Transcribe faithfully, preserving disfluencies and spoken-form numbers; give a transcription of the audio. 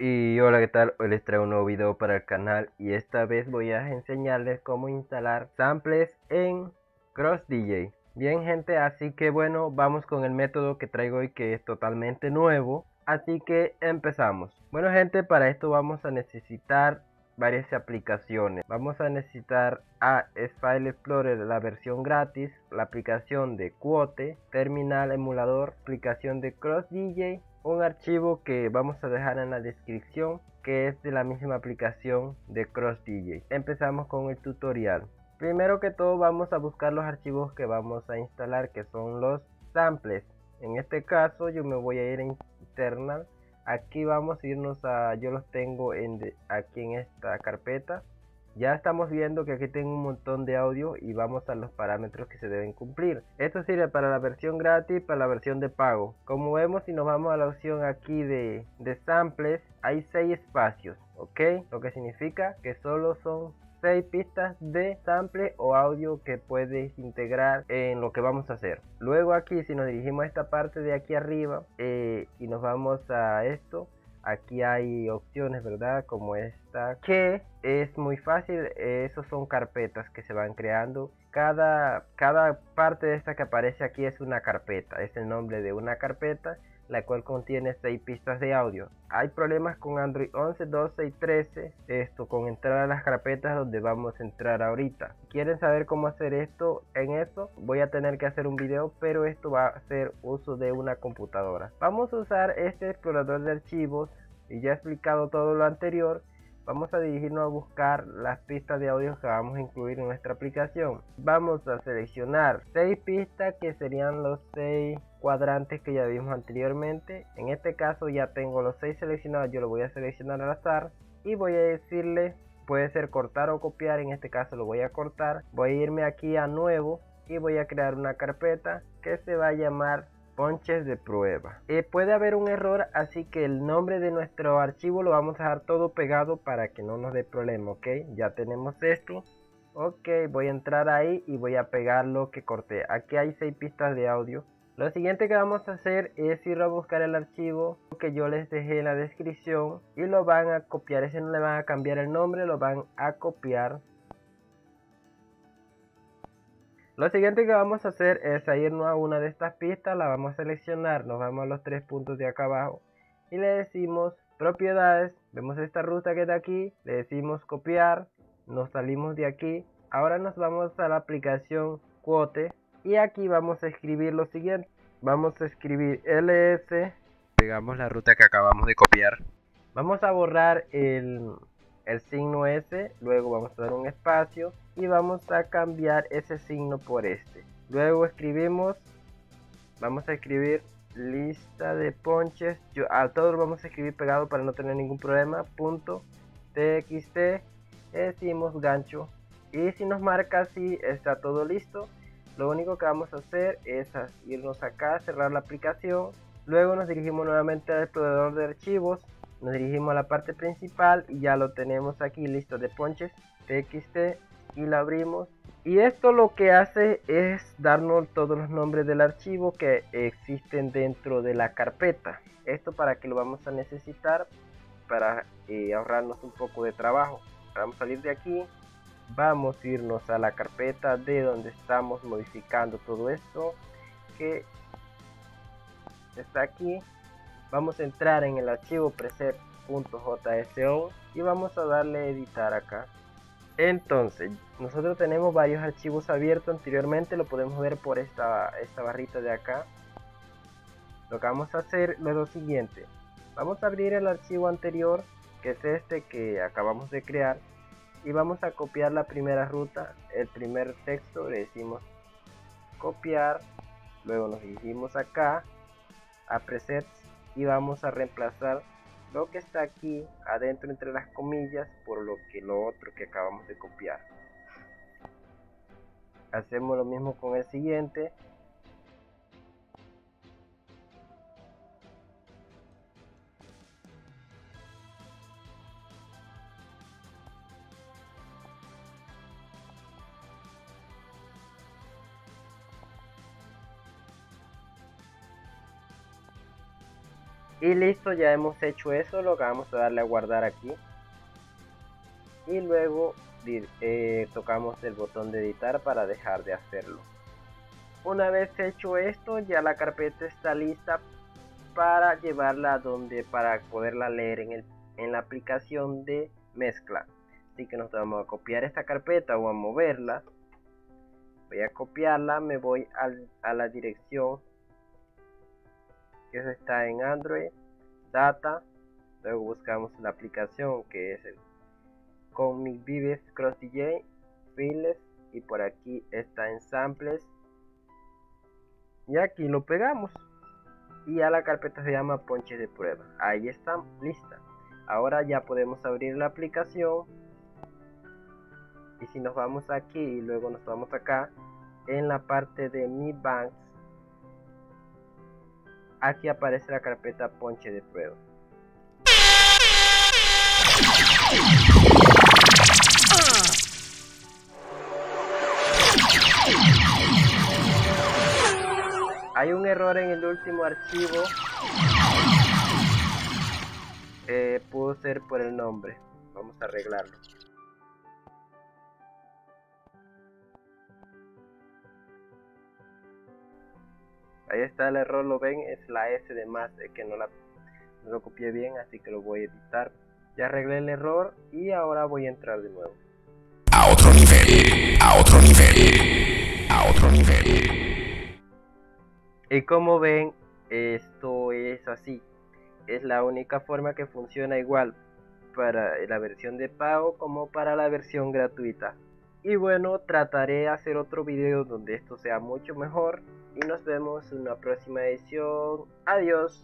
Y hola, ¿qué tal? Hoy les traigo un nuevo video para el canal y esta vez voy a enseñarles cómo instalar samples en Cross D J. Bien gente, así que bueno, vamos con el método que traigo hoy, que es totalmente nuevo, así que empezamos. Bueno gente, para esto vamos a necesitar varias aplicaciones. Vamos a necesitar a E S File Explorer, la versión gratis, la aplicación de Cute, Terminal Emulador, aplicación de Cross D J, un archivo que vamos a dejar en la descripción que es de la misma aplicación de Cross D J. Empezamos con el tutorial. Primero que todo vamos a buscar los archivos que vamos a instalar, que son los samples. En este caso yo me voy a ir a internal. Aquí vamos a irnos a, yo los tengo en de, aquí en esta carpeta. Ya estamos viendo que aquí tengo un montón de audio y vamos a los parámetros que se deben cumplir. Esto sirve para la versión gratis, para la versión de pago. Como vemos, si nos vamos a la opción aquí de, de samples, hay seis espacios, ¿ok? Lo que significa que solo son seis pistas de sample o audio que puedes integrar en lo que vamos a hacer. Luego aquí, si nos dirigimos a esta parte de aquí arriba eh, y nos vamos a esto, aquí hay opciones, ¿verdad? Como esta, que es muy fácil. Esos son carpetas que se van creando. Cada, cada parte de esta que aparece aquí es una carpeta. Es el nombre de una carpeta, la cual contiene seis pistas de audio. Hay problemas con Android once, doce y trece. Esto con entrar a las carpetas donde vamos a entrar ahorita. Si quieren saber cómo hacer esto, en eso voy a tener que hacer un video, pero esto va a ser uso de una computadora. Vamos a usar este explorador de archivos y ya he explicado todo lo anterior. Vamos a dirigirnos a buscar las pistas de audio que vamos a incluir en nuestra aplicación. Vamos a seleccionar seis pistas, que serían los seis cuadrantes que ya vimos anteriormente. En este caso ya tengo los seis seleccionados, yo lo voy a seleccionar al azar y voy a decirle, puede ser cortar o copiar. En este caso lo voy a cortar. Voy a irme aquí a nuevo y voy a crear una carpeta que se va a llamar ponches de prueba. Eh, puede haber un error, así que el nombre de nuestro archivo lo vamos a dejar todo pegado para que no nos dé problema, ok. Ya tenemos esto, ok. Voy a entrar ahí y voy a pegar lo que corté. Aquí hay seis pistas de audio. Lo siguiente que vamos a hacer es ir a buscar el archivo que yo les dejé en la descripción y lo van a copiar. Ese no le van a cambiar el nombre, lo van a copiar. Lo siguiente que vamos a hacer es irnos a una de estas pistas, la vamos a seleccionar, nos vamos a los tres puntos de acá abajo y le decimos propiedades, vemos esta ruta que está aquí, le decimos copiar, nos salimos de aquí, ahora nos vamos a la aplicación Cute y aquí vamos a escribir lo siguiente, vamos a escribir L S, pegamos la ruta que acabamos de copiar, vamos a borrar el... el signo S, luego vamos a dar un espacio y vamos a cambiar ese signo por este. Luego escribimos, vamos a escribir lista de ponches, yo a todo lo vamos a escribir pegado para no tener ningún problema, punto txt, decimos gancho y si nos marca así está todo listo. Lo único que vamos a hacer es irnos acá, cerrar la aplicación, luego nos dirigimos nuevamente al explorador de archivos. Nos dirigimos a la parte principal y ya lo tenemos aquí, listo de ponches, txt, y lo abrimos. Y esto lo que hace es darnos todos los nombres del archivo que existen dentro de la carpeta. Esto para que lo vamos a necesitar para eh, ahorrarnos un poco de trabajo. Vamos a salir de aquí, vamos a irnos a la carpeta de donde estamos modificando todo esto que está aquí. Vamos a entrar en el archivo preset punto json y vamos a darle a editar acá. Entonces, nosotros tenemos varios archivos abiertos anteriormente, lo podemos ver por esta, esta barrita de acá. Lo que vamos a hacer es lo siguiente. Vamos a abrir el archivo anterior, que es este que acabamos de crear, y vamos a copiar la primera ruta, el primer texto, le decimos copiar, luego nos dirigimos acá a presets y vamos a reemplazar lo que está aquí adentro entre las comillas por lo que lo otro que acabamos de copiar. Hacemos lo mismo con el siguiente. Y listo, ya hemos hecho eso, lo que vamos a darle a guardar aquí. Y luego eh, tocamos el botón de editar para dejar de hacerlo. Una vez hecho esto, ya la carpeta está lista para llevarla a donde, para poderla leer en, el, en la aplicación de mezcla. Así que nos vamos a copiar esta carpeta o a moverla. Voy a copiarla, me voy al, a la dirección que está en Android, Data. Luego buscamos la aplicación que es el con Mixvibes Cross D J, Files, y por aquí está en Samples. Y aquí lo pegamos. Y a la carpeta se llama Ponche de Prueba. Ahí está, lista. Ahora ya podemos abrir la aplicación. Y si nos vamos aquí y luego nos vamos acá, en la parte de Mi Banks, aquí aparece la carpeta Ponche de Prueba. Hay un error en el último archivo, eh, pudo ser por el nombre, vamos a arreglarlo. Ahí está el error, lo ven, es la S de más, es que no, la, no lo copié bien, así que lo voy a editar. Ya arreglé el error y ahora voy a entrar de nuevo. A otro nivel, a otro nivel, a otro nivel. Y como ven, esto es así, es la única forma que funciona igual para la versión de pago como para la versión gratuita. Y bueno, trataré de hacer otro video donde esto sea mucho mejor y nos vemos en una próxima edición. Adiós.